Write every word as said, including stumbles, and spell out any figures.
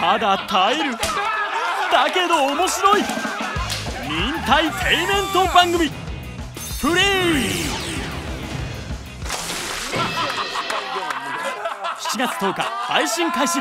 ただ耐えるだけど面白い忍耐ペイメント番組プレイしちがつとおか配信開始。